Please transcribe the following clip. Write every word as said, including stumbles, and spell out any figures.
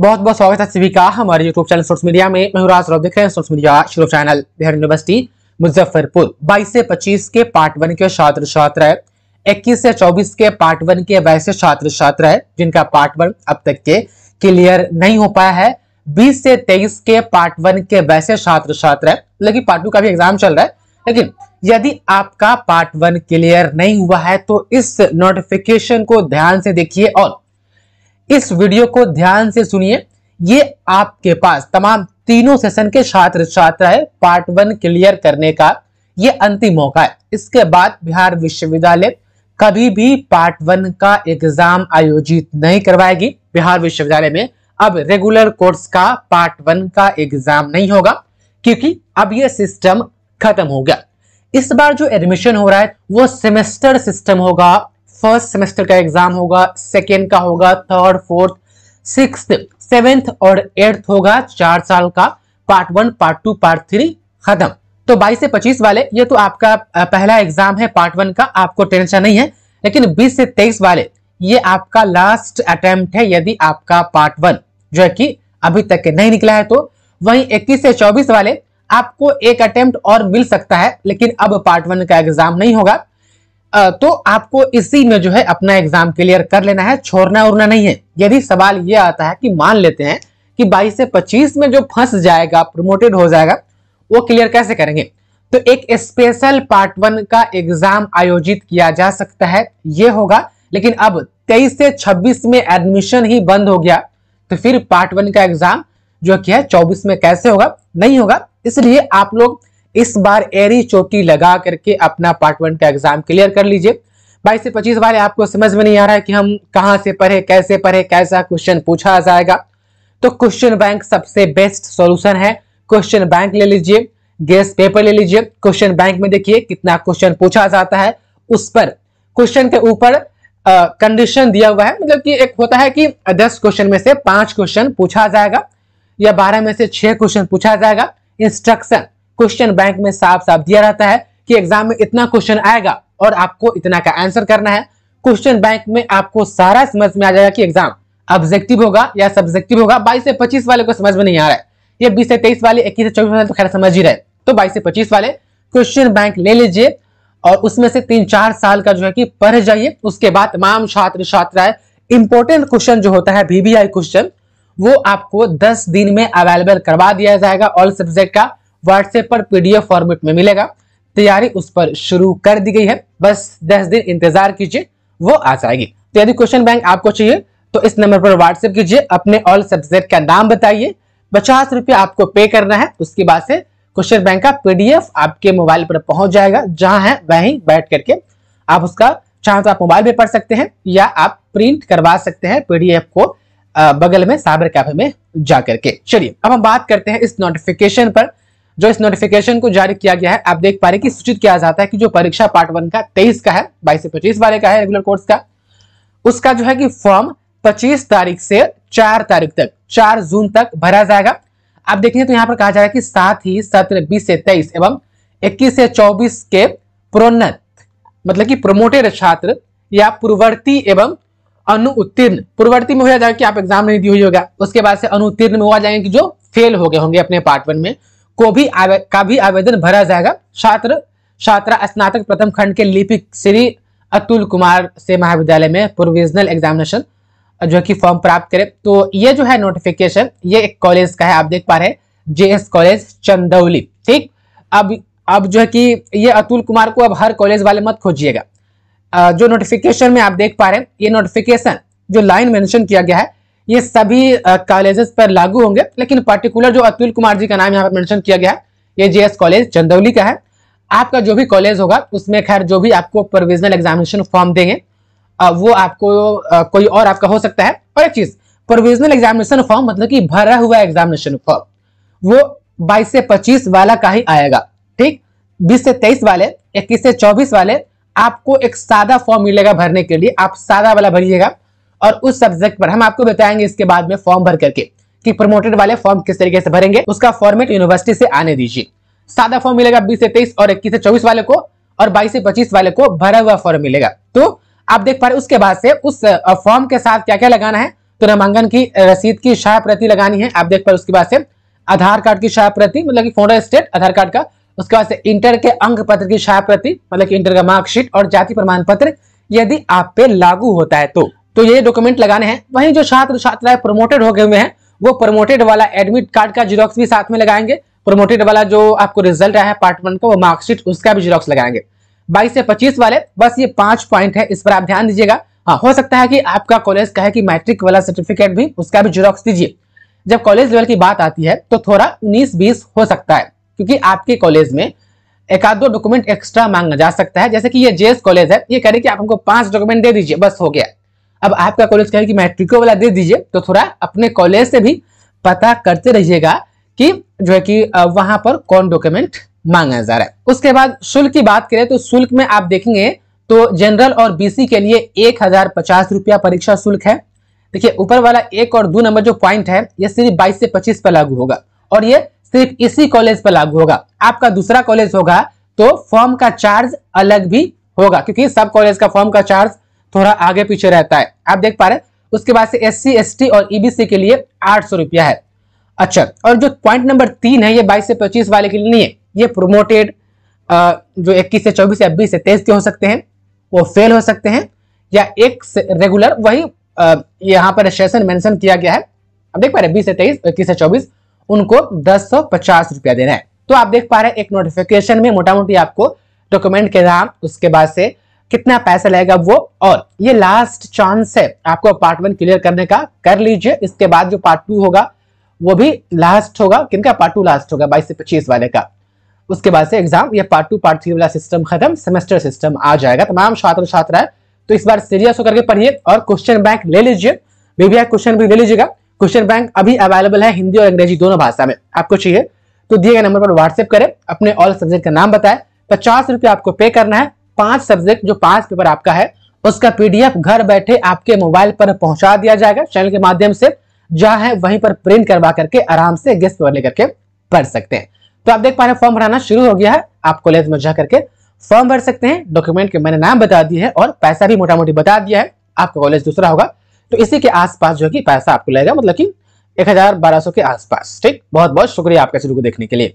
बहुत बहुत स्वागत है सभी का हमारे यूट्यूब चैनल सोर्स मीडिया में। मैं राज रौफ, देख रहे हैं source media YouTube channel. Bihar university Muzaffarpur बाईस से पच्चीस के पार्ट वन के छात्र छात्रा है, इक्कीस से चौबीस के पार्ट वन के वैसे छात्र छात्रा है जिनका पार्ट वन अब तक के क्लियर नहीं हो पाया है। बीस से तेईस के पार्ट वन के वैसे छात्र छात्रा है, लेकिन पार्ट टू का भी एग्जाम चल रहा है। लेकिन यदि आपका पार्ट वन क्लियर नहीं हुआ है तो इस नोटिफिकेशन को ध्यान से देखिए और इस वीडियो को ध्यान से सुनिए। ये आपके पास तमाम तीनों सेशन के छात्र छात्रा है, पार्ट वन क्लियर करने का ये अंतिम मौका है। इसके बाद बिहार विश्वविद्यालय कभी भी पार्ट वन का एग्जाम आयोजित नहीं करवाएगी। बिहार विश्वविद्यालय में अब रेगुलर कोर्स का पार्ट वन का एग्जाम नहीं होगा, क्योंकि अब यह सिस्टम खत्म हो गया। इस बार जो एडमिशन हो रहा है वो सेमेस्टर सिस्टम होगा। फर्स्ट सेमेस्टर का एग्जाम होगा, सेकेंड का होगा, थर्ड, फोर्थ, सिक्स, सेवेंथ और एट्थ होगा। चार साल का part one, part two, part three खत्म। तो बाईस से पच्चीस वाले, ये तो आपका पहला एग्जाम है पार्ट वन का, आपको टेंशन नहीं है। लेकिन बीस से तेईस वाले, ये आपका लास्ट अटेम्प्ट है यदि आपका पार्ट वन जो है कि अभी तक नहीं निकला है तो। वहीं इक्कीस से चौबीस वाले, आपको एक अटेम्प्ट और मिल सकता है, लेकिन अब पार्ट वन का एग्जाम नहीं होगा। तो आपको इसी में जो है अपना एग्जाम क्लियर कर लेना है, छोड़ना उड़ना नहीं है। यदि सवाल ये आता है कि मान लेते हैं कि बाईस से पच्चीस में जो फंस जाएगा, प्रमोटेड हो जाएगा, वो क्लियर कैसे करेंगे? तो एक स्पेशल पार्ट वन का एग्जाम आयोजित किया जा सकता है, ये होगा। लेकिन अब तेईस से छब्बीस में एडमिशन ही बंद हो गया तो फिर पार्ट वन का एग्जाम जो कि है चौबीस में कैसे होगा? नहीं होगा। इसलिए आप लोग इस बार एरी चोटी लगा करके अपना पार्ट वन का एग्जाम क्लियर कर लीजिए। बाईस से पच्चीस वाले, आपको समझ में नहीं आ रहा है कि हम कहां से पढ़े, कैसे पढ़े, कैसा क्वेश्चन पूछा जाएगा, तो क्वेश्चन बैंक सबसे बेस्ट सॉल्यूशन है। क्वेश्चन बैंक ले लीजिए, गेस पेपर ले लीजिए। क्वेश्चन बैंक में देखिए कितना क्वेश्चन पूछा जाता है, उस पर क्वेश्चन के ऊपर कंडीशन दिया हुआ है। मतलब कि एक होता है कि दस क्वेश्चन में से पांच क्वेश्चन पूछा जाएगा या बारह में से छह क्वेश्चन पूछा जाएगा। इंस्ट्रक्शन क्वेश्चन बैंक में साफ साफ दिया रहता है कि एग्जाम में इतना क्वेश्चन आएगा और आपको इतना का आंसर करना है। क्वेश्चन बैंक में आपको सारा समझ में आ जाएगा कि एग्जाम ऑब्जेक्टिव होगा या सब्जेक्टिव होगा। बाईस से पच्चीस वाले को समझ में नहीं आ रहा है, ये बीस से तेईस वाले, इक्कीस से चौबीस वाले तो खैर समझ ही रहे। तो बाईस से पच्चीस वाले क्वेश्चन बैंक ले लीजिए और उसमें से तीन चार साल का जो है कि पढ़ जाइए। उसके बाद तमाम छात्र छात्राएं इंपॉर्टेंट क्वेश्चन जो होता है, वीवीआई क्वेश्चन, वो आपको दस दिन में अवेलेबल करवा दिया जाएगा। ऑल सब्जेक्ट का व्हाट्सएप पर पीडीएफ फॉर्मेट में मिलेगा। तैयारी उस पर शुरू कर दी गई है, बस दस दिन इंतजार कीजिए, वो आ जाएगी। तो यदि क्वेश्चन बैंक आपको चाहिए तो इस नंबर पर व्हाट्सएप कीजिए, अपने ऑल सब्जेक्ट का नाम बताइए, पचास रुपये आपको पे करना है। उसके बाद से क्वेश्चन बैंक का पीडीएफ आपके मोबाइल पर पहुंच जाएगा, जहां है वहीं बैठ करके आप उसका, चाहे तो आप मोबाइल में पढ़ सकते हैं या आप प्रिंट करवा सकते हैं पीडीएफ को बगल में साइबर कैफे में जा करके। चलिए अब हम बात करते हैं इस नोटिफिकेशन पर। जो इस नोटिफिकेशन को जारी किया गया है, आप देख पा रहे हैं कि सूचित किया जाता है कि जो परीक्षा पार्ट वन का तेईस का है, बाईस से पच्चीस वाले का है रेगुलर कोर्स का, उसका जो है कि फॉर्म पच्चीस तारीख से चार तारीख तक, चार जून तक भरा जाएगा। आप देखेंगे तो यहाँ पर कहा जाएगा कि साथ ही सत्र बीस से तेईस एवं इक्कीस से चौबीस के प्रोन्नत, मतलब कि प्रोमोटेड छात्र या पूर्ववर्ती एवं अनुत्तीर्ण, पूर्ववर्ती में हो जाएगा कि आप एग्जाम नहीं दिया होगा, उसके बाद से अनुत्तीर्ण में हुआ जाएंगे कि जो फेल हो गए होंगे अपने पार्ट वन में, को भी आवे, का भी आवेदन भरा जाएगा। छात्र छात्रा स्नातक प्रथम खंड के लिपिक श्री अतुल कुमार से महाविद्यालय में प्रोविजनल एग्जामिनेशन जो कि फॉर्म प्राप्त करें। तो ये जो है नोटिफिकेशन, ये एक कॉलेज का है, आप देख पा रहे हैं जेएस कॉलेज चंदौली। ठीक, अब अब जो है कि ये अतुल कुमार को अब हर कॉलेज वाले मत खोजिएगा। जो नोटिफिकेशन में आप देख पा रहे हैं, ये नोटिफिकेशन जो लाइन मेंशन किया गया है, ये सभी कॉलेजेस पर लागू होंगे। लेकिन पर्टिकुलर जो अतुल कुमार जी का नाम यहाँ पर मेंशन किया गया है, ये जेएस कॉलेज चंदौली का है। आपका जो भी कॉलेज होगा उसमें खैर जो भी आपको प्रोविजनल एग्जामिनेशन फॉर्म देंगे वो आपको आ, कोई और आपका हो सकता है। और एक चीज, प्रोविजनल एग्जामिनेशन फॉर्म मतलब कि भरा हुआ एग्जामिनेशन फॉर्म, वो बाईस से पच्चीस वाला का ही आएगा। ठीक, बीस से तेईस वाले, इक्कीस से चौबीस वाले, आपको एक सादा फॉर्म मिलेगा भरने के लिए, आप सादा वाला भरिएगा और उस सब्जेक्ट पर हम आपको बताएंगे इसके बाद में फॉर्म भर करके कि प्रमोटेड वाले फॉर्म किस तरीके से भरेंगे। उसका फॉर्मेट यूनिवर्सिटी से आने दीजिए। सादा फॉर्म मिलेगा बीस से तेईस और इक्कीस से चौबीस वाले को, और बाईस से पच्चीस वाले को भरा हुआ फॉर्म मिलेगा। तो आप देख पा रहे, उसके बाद से उस फॉर्म के साथ क्या क्या लगाना है, तो नामांकन की रसीद की छाया प्रति लगानी है। आप देख पा उसके बाद से आधार कार्ड की छाया प्रति मतलब कि फोटो स्टेट आधार कार्ड का, उसके बाद से इंटर के अंक पत्र की छाया प्रति मतलब कि इंटर का मार्कशीट और जाति प्रमाण पत्र यदि आप पे लागू होता है तो तो ये डॉक्यूमेंट लगाने हैं। वहीं जो छात्र छात्राएं प्रमोटेड हो गए हुए हैं वो प्रमोटेड वाला एडमिट कार्ड का जिरोक्स भी साथ में लगाएंगे। प्रमोटेड वाला जो आपको रिजल्ट आया है पार्ट वन का वो मार्कशीट उसका भी जिरोक्स लगाएंगे। बाईस से पच्चीस वाले बस ये पांच पॉइंट है, इस पर आप ध्यान दीजिएगा। हाँ, हो सकता है कि आपका कॉलेज का है कि मैट्रिक वाला सर्टिफिकेट भी उसका भी जिरोक्स दीजिए। जब कॉलेज लेवल की बात आती है तो थोड़ा उन्नीस बीस हो सकता है क्योंकि आपके कॉलेज में एक आध दो डॉक्यूमेंट एक्स्ट्रा मांगा जा सकता है। जैसे कि ये जेएस कॉलेज है, ये कह रहे कि आप हमको पांच डॉक्यूमेंट दे दीजिए, बस हो गया। अब आपका कॉलेज कहे कि मैट्रिको वाला दे दीजिए, तो थोड़ा अपने कॉलेज से भी पता करते रहिएगा कि जो है कि वहां पर कौन डॉक्यूमेंट मांगा जा रहा है। उसके बाद शुल्क की बात करें तो शुल्क में आप देखेंगे तो जनरल और बीसी के लिए एक हजार पचास रुपया परीक्षा शुल्क है। देखिए ऊपर वाला एक और दो नंबर जो पॉइंट है ये सिर्फ बाईस से पच्चीस पर लागू होगा और ये सिर्फ इसी कॉलेज पर लागू होगा। आपका दूसरा कॉलेज होगा तो फॉर्म का चार्ज अलग भी होगा क्योंकि सब कॉलेज का फॉर्म का चार्ज थोड़ा आगे पीछे रहता है, आप देख पा रहे हैं। उसके बाद से एससी एसटी और ईबीसी के लिए आठ सौ रुपया है। अच्छा, और जो पॉइंट नंबर तीन है ये बाईस से पच्चीस वाले के लिए नहीं है, ये प्रोमोटेड जो इक्कीस से चौबीस से बीस से तेईस के हो सकते हैं वो फेल हो सकते हैं या एक रेगुलर, वही यहाँ पर सेशन मेंशन किया गया है, आप देख पा रहे हैं बीस से तेईस इक्कीस से चौबीस उनको दस सौ पचास रुपया देना है। तो आप देख पा रहे हैं एक नोटिफिकेशन में मोटा मोटी आपको डॉक्यूमेंट के नाम, उसके बाद से कितना पैसा लगेगा वो, और ये लास्ट चांस है आपको पार्ट वन क्लियर करने का, कर लीजिए। इसके बाद जो पार्ट टू होगा वो भी लास्ट होगा। किनका पार्ट टू लास्ट होगा? बाईस से पच्चीस वाले का। उसके बाद से एग्जाम ये पार्ट टू पार्ट थ्री वाला सिस्टम खत्म, सेमेस्टर सिस्टम आ जाएगा। तमाम छात्र छात्राएं तो इस बार सीरियस होकर के पढ़िए और क्वेश्चन बैंक ले लीजिए, बीबीआई क्वेश्चन भी ले लीजिएगा। क्वेश्चन बैंक अभी अवेलेबल है हिंदी और अंग्रेजी दोनों भाषा में। आपको चाहिए तो दिए गए नंबर पर व्हाट्सएप करें, अपने ऑल सब्जेक्ट का नाम बताएं। पचास रुपये आपको पे करना है। पांच सब्जेक्ट जो पांच पेपर आपका है उसका पीडीएफ घर बैठे आपके मोबाइल पर पहुंचा दिया जाएगा चैनल के माध्यम से। जहाँ है वहीं पर प्रिंट करवा करके आराम से गेस्ट पेपर लेकर के पढ़ सकते हैं। तो आप देख पा रहे फॉर्म भराना शुरू हो गया है, आप कॉलेज में जा करके फॉर्म भर सकते हैं। डॉक्यूमेंट के मैंने नाम बता दिया है और पैसा भी मोटा मोटी बता दिया है। आपका कॉलेज दूसरा होगा तो इसी के आसपास जो है कि पैसा आपको लगेगा, मतलब कि एक हजार बारह सौ के आसपास। ठीक, बहुत बहुत शुक्रिया आपका शुरू को देखने के लिए।